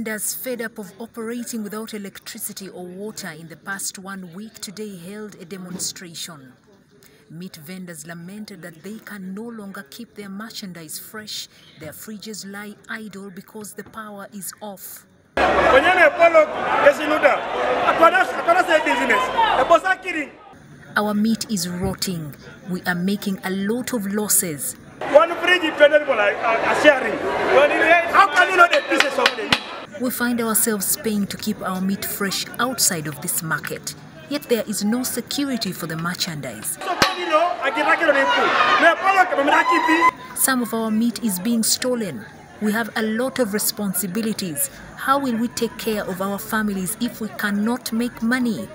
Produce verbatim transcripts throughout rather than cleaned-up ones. Ugandans fed up of operating without electricity or water in the past one week today held a demonstration. Meat vendors lamented that they can no longer keep their merchandise fresh. Their fridges lie idle because the power is off. Our meat is rotting. We are making a lot of losses. One fridge is sharing. How can you know the pieces of the meat? We find ourselves paying to keep our meat fresh outside of this market. Yet there is no security for the merchandise. Some of our meat is being stolen. We have a lot of responsibilities. How will we take care of our families if we cannot make money?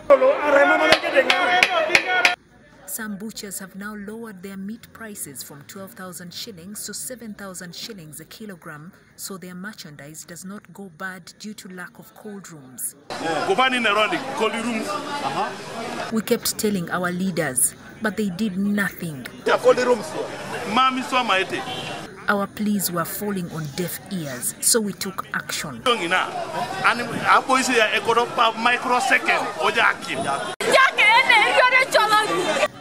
Some butchers have now lowered their meat prices from twelve thousand shillings to seven thousand shillings a kilogram, so their merchandise does not go bad due to lack of cold rooms. Uh-huh. We kept telling our leaders, but they did nothing. Our pleas were falling on deaf ears, so we took action.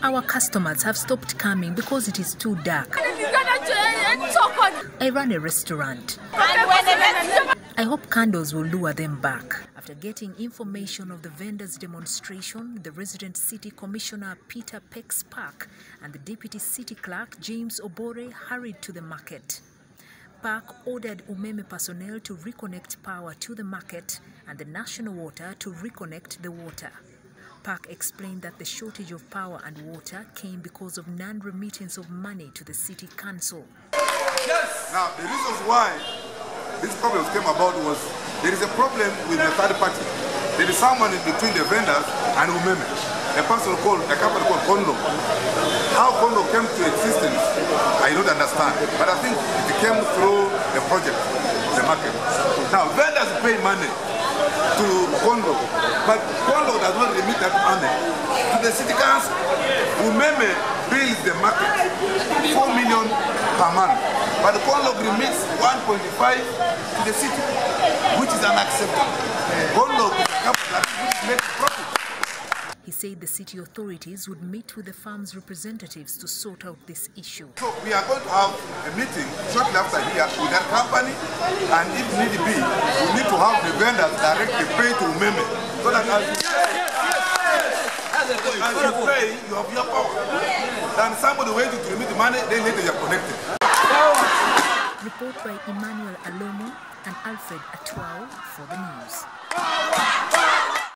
Our customers have stopped coming because it is too dark. I run a restaurant. I hope candles will lure them back. After getting information of the vendors' demonstration, the resident city commissioner Peter Peck Park and the deputy city clerk James Obore hurried to the market. Park ordered Umeme personnel to reconnect power to the market and the national water to reconnect the water. Park explained that the shortage of power and water came because of non-remittance of money to the city council. Yes. Now, the reasons why these problems came about was there is a problem with the third party. There is someone in between the vendors and Umeme, a person called, a company called Kondo. How Kondo came to existence, I don't understand. But I think it came through the project, the market. Now, vendors pay money to Kondo, but Kondo does not remit that money to the city council. Umeme builds the market four million per month, but Kondo remits one point five to the city, which is unacceptable. Kondo is a company which makes profit. He said the city authorities would meet with the farm's representatives to sort out this issue. So we are going to have a meeting shortly after here with that company, and if need be, we need to have the vendors directly pay to Umeme, so that as you pay, you pay, you have your power. Then somebody waiting to remit the money, then later you are connected. Report by Emmanuel Aloni and Alfred Atwao for the news.